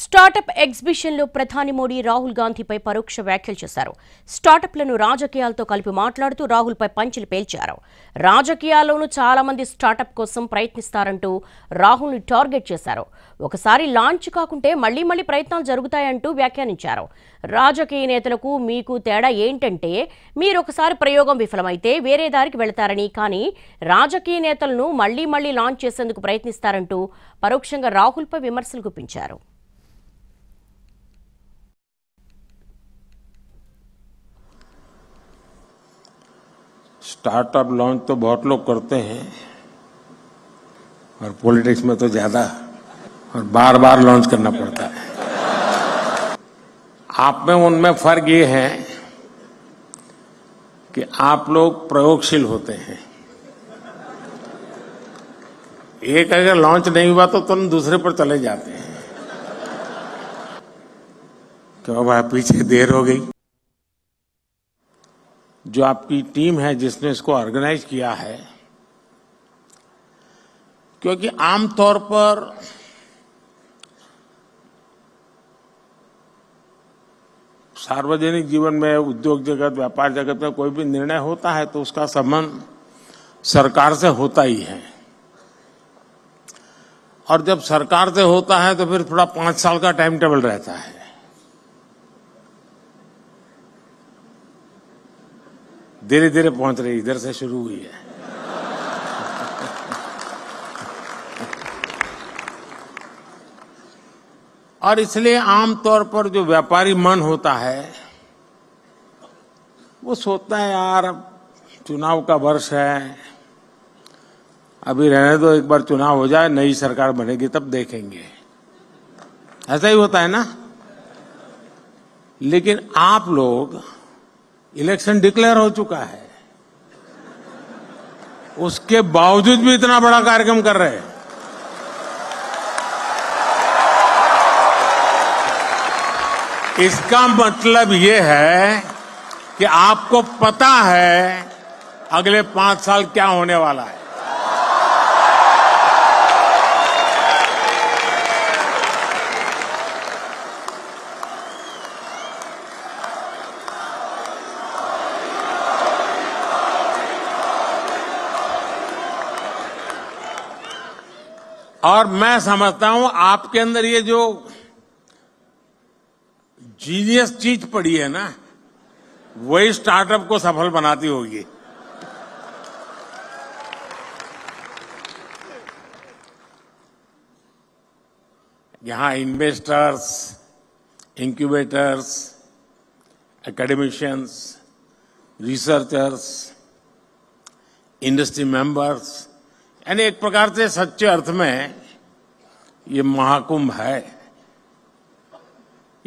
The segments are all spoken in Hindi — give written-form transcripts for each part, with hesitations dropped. స్టార్టప్ ఎగ్జిబిషన్ లో ప్రధాని మోడీ రాహుల్ గాంధీపై పరోక్ష వ్యాఖ్యలు చేశారు. స్టార్టప్లను రాజకీయాలతో కలిపి మాట్లాడుతూ రాహుల్పై పంచలు పేల్చారు. రాజకీయాల్లోనూ చాలా మంది స్టార్టప్ కోసం ప్రయత్నిస్తారంటూ రాహుల్ని టార్గెట్ చేశారు. ఒకసారి లాంచ్ కాకుంటే మళ్ళీ మళ్ళీ ప్రయత్నాలు జరుగుతాయంటూ వ్యాఖ్యానించారు. రాజకీయ నేతలకు మీకు తేడా ఏంటంటే మీరు ఒకసారి ప్రయోగం విఫలమైతే వేరే దారికి వెళ్తారని, కానీ రాజకీయ నేతలను మళ్ళీ మళ్ళీ లాంచ్ చేసేందుకు ప్రయత్నిస్తారంటూ పరోక్షంగా రాహుల్పై విమర్శలు గుప్పించారు. स्टार्टअप लॉन्च तो बहुत लोग करते हैं और पॉलिटिक्स में तो ज्यादा और बार बार लॉन्च करना पड़ता है. आप में उनमें फर्क ये है कि आप लोग प्रयोगशील होते हैं. एक अगर लॉन्च नहीं हुआ तो तुरंत दूसरे पर चले जाते हैं. क्यों भाई, पीछे देर हो गई. जो आपकी टीम है जिसने इसको ऑर्गेनाइज किया है, क्योंकि आमतौर पर सार्वजनिक जीवन में, उद्योग जगत, व्यापार जगत में कोई भी निर्णय होता है तो उसका संबंध सरकार से होता ही है. और जब सरकार से होता है तो फिर थोड़ा 5 साल का टाइम टेबल रहता है. धीरे धीरे पहुंच रही, इधर से शुरू हुई है. और इसलिए आमतौर पर जो व्यापारी मन होता है वो सोचता है यार चुनाव का वर्ष है, अभी रहने दो, एक बार चुनाव हो जाए, नई सरकार बनेगी तब देखेंगे. ऐसा ही होता है ना. लेकिन आप लोग, इलेक्शन डिक्लेयर हो चुका है, उसके बावजूद भी इतना बड़ा कार्यक्रम कर रहे हैं. इसका मतलब ये है कि आपको पता है अगले 5 साल क्या होने वाला है. और मैं समझता हूं आपके अंदर ये जो जीनियस चीज पड़ी है ना, वही स्टार्टअप को सफल बनाती होगी. यहां investors, incubators, academicians, researchers, industry members, यानी एक प्रकार से सच्चे अर्थ में ये महाकुंभ है.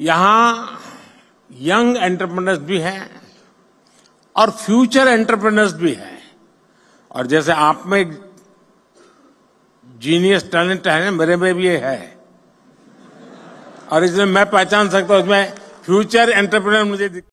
यहां यंग एंटरप्रेन्योर्स भी हैं और फ्यूचर एंटरप्रेन्योर्स भी हैं. और जैसे आप में जीनियस टैलेंट है, मेरे में भी ये है. और इसमें मैं पहचान सकता हूं, इसमें फ्यूचर एंटरप्रेन्योर मुझे